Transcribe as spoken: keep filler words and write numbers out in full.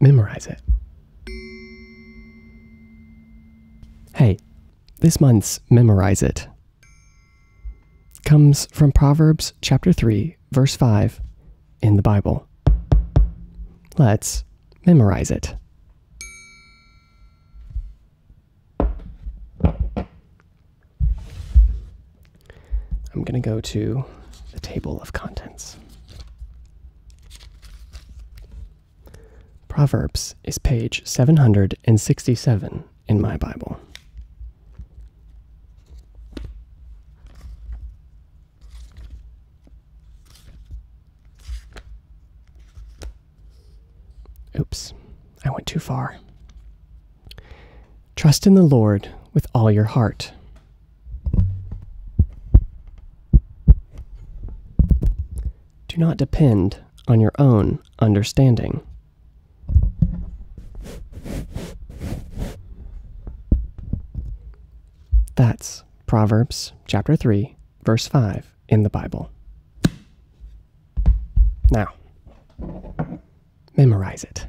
memorize it. Hey, this month's Memorize It comes from Proverbs chapter three, verse five in the Bible. Let's memorize it. I'm going to go to the table of contents. Proverbs is page seven hundred sixty-seven in my Bible. Oops, I went too far. Trust in the Lord with all your heart. Do not depend on your own understanding. That's Proverbs chapter three, verse five in the Bible. Now, memorize it.